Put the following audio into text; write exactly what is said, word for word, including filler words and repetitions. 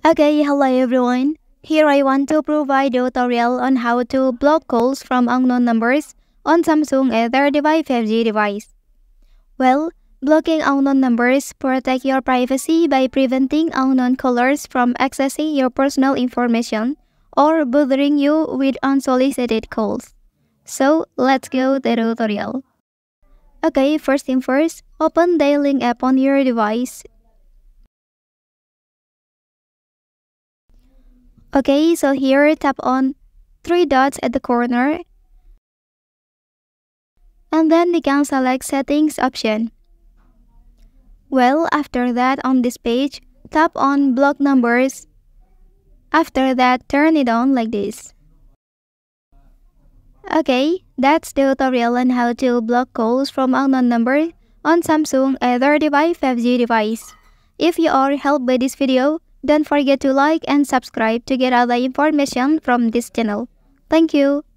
Okay, hello everyone. Here I want to provide a tutorial on how to block calls from unknown numbers on Samsung A thirty-five five G device. Well, blocking unknown numbers protects your privacy by preventing unknown callers from accessing your personal information or bothering you with unsolicited calls. So, let's go to the tutorial. Okay, first thing first, open the link app on your device. Okay, so here tap on three dots at the corner and then you can select settings option. Well, after that on this page, tap on block numbers. After that, turn it on like this. Okay, that's the tutorial on how to block calls from unknown number on Samsung A thirty-five five G device. If you are helped by this video, don't forget to like and subscribe to get other information from this channel. Thank you.